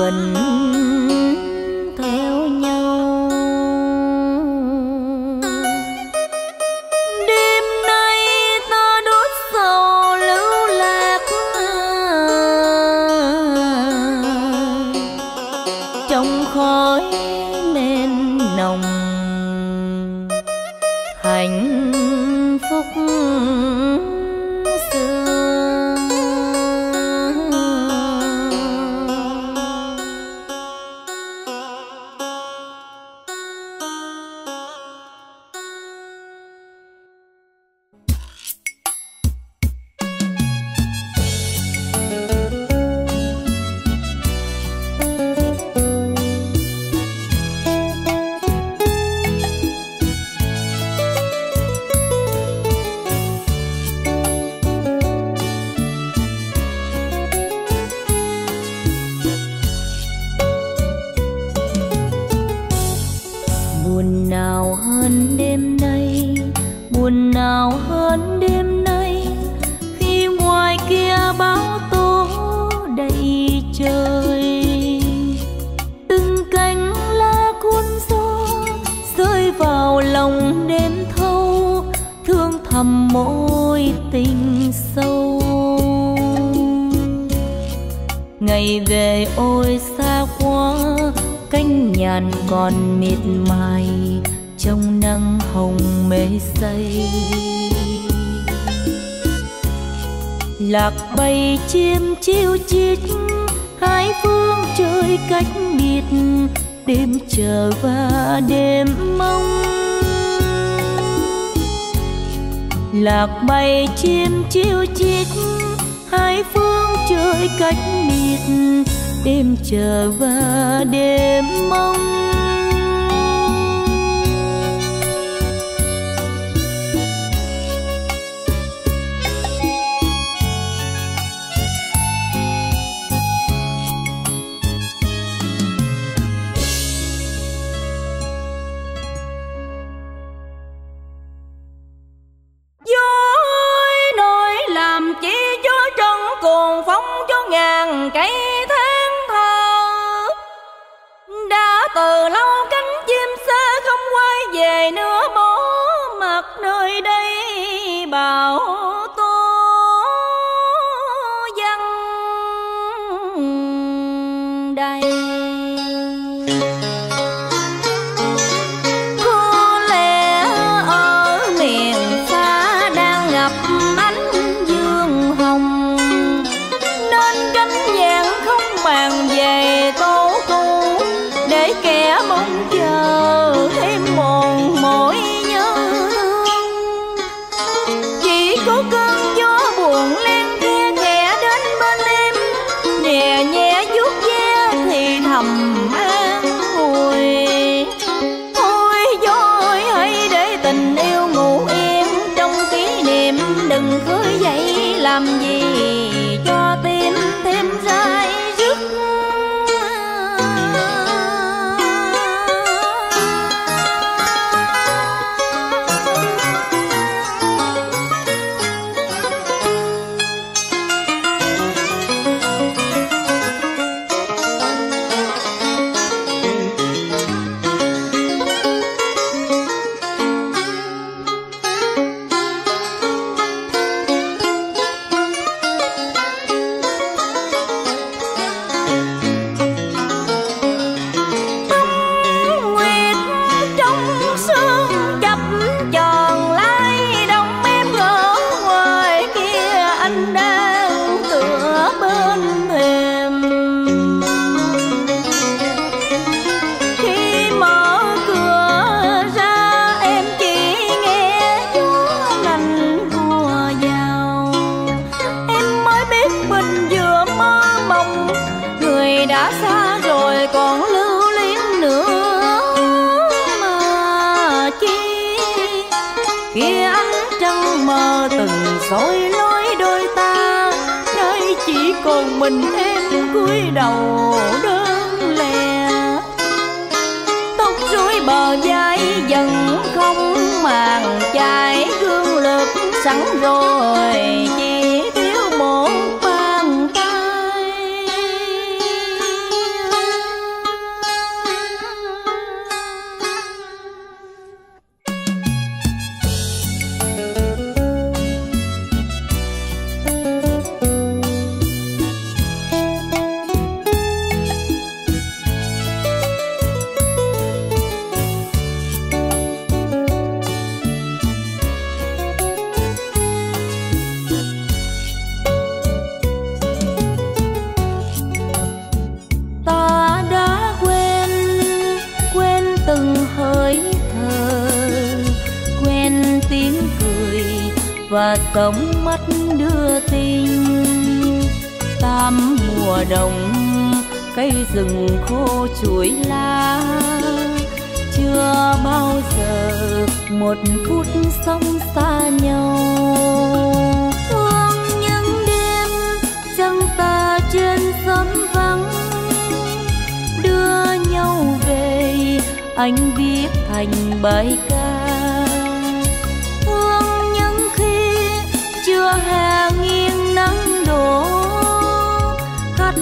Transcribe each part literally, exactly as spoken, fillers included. vần theo nhau. Đêm nay ta đốt sầu lưu lạc, trong khói nên nồng hạnh phúc còn miệt mài trong nắng hồng mê say. Lạc bay chim chiêu chít hai phương trời cách biệt, đêm chờ và đêm mong. Lạc bay chim chiêu chít hai phương trời cách biệt, đêm chờ và đêm mong. Rồi chỉ thiếu một bàn tay. và sống mắt đưa tình. Tám mùa đồng cây rừng khô chuối lá, chưa bao giờ một phút sống xa nhau. Thương những đêm trăng ta trên xóm vắng, đưa nhau về anh viết thành bài ca. Thương những khi chưa hè nghiêng nắng đổ, hát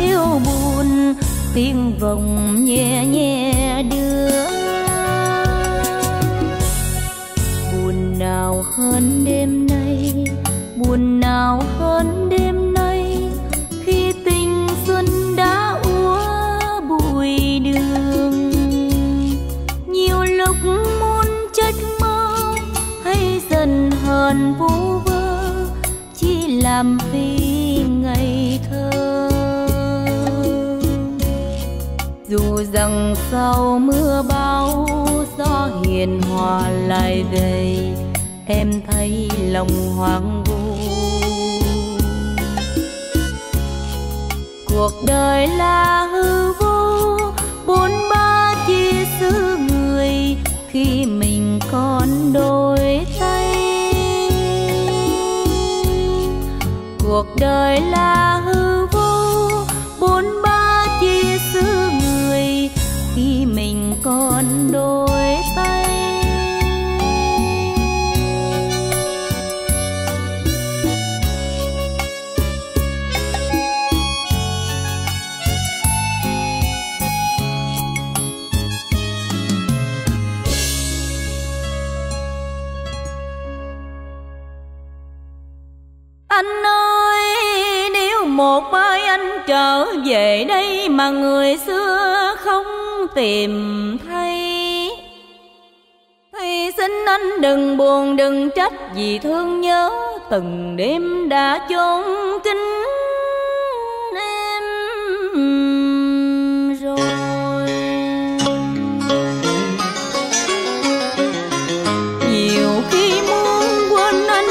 yêu buồn tiếng vòng nhẹ nhẹ đưa. Buồn nào hơn đêm nay, buồn nào hơn đêm nay, khi tình xuân đã úa bụi đường. Nhiều lúc muốn trách mơ hay dần hờn vu vơ, chỉ làm vì ngày thơ. Dù rằng sau mưa bão gió hiền hòa lại về, em thấy lòng hoang vu. Cuộc đời là hư vô, bốn ba chia xứ người khi mình còn đôi tay. Cuộc đời là hư vô, bốn ba chia xứ người khi mình còn đôi tay. Anh ơi, nếu một mai anh trở về đây mà người xưa không tìm thấy, thì xin anh đừng buồn đừng trách, vì thương nhớ từng đêm đã chốn kín em rồi. Nhiều khi muốn quên anh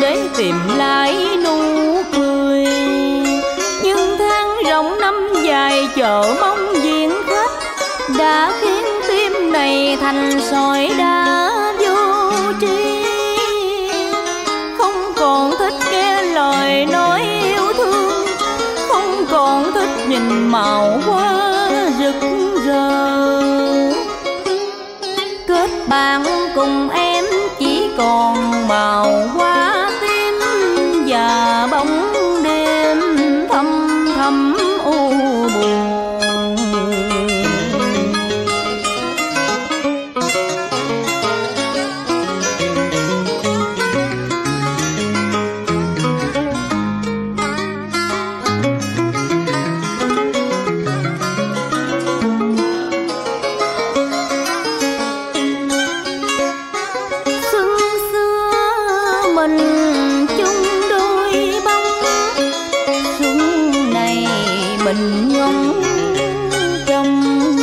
để tìm lại nụ cười, nhưng tháng ròng năm dài chờ mong diện khách đã khiến tim này thành sỏi đá vô tri. Không còn thích nghe lời nói yêu thương, không còn thích nhìn màu hoa rực rỡ. Kết bạn cùng em chỉ còn màu hoa và bóng đêm thâm thầm u buồn. Xưa xưa mình mình ngóng trong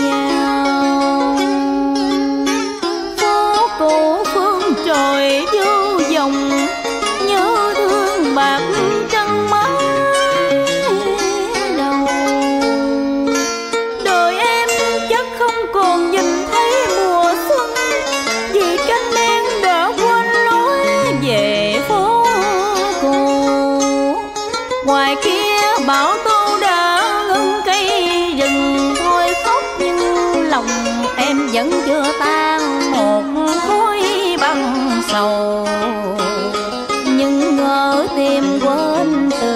nhau, phố cổ phương trời vô vòng nhớ thương bạc trăng mái đầu. Đời em chắc không còn nhìn thấy mùa xuân, vì cánh em đã quên lối về phố cổ. Ngoài kia bão tố vẫn chưa tan một khối băng sầu, nhưng ngỡ tim quên từ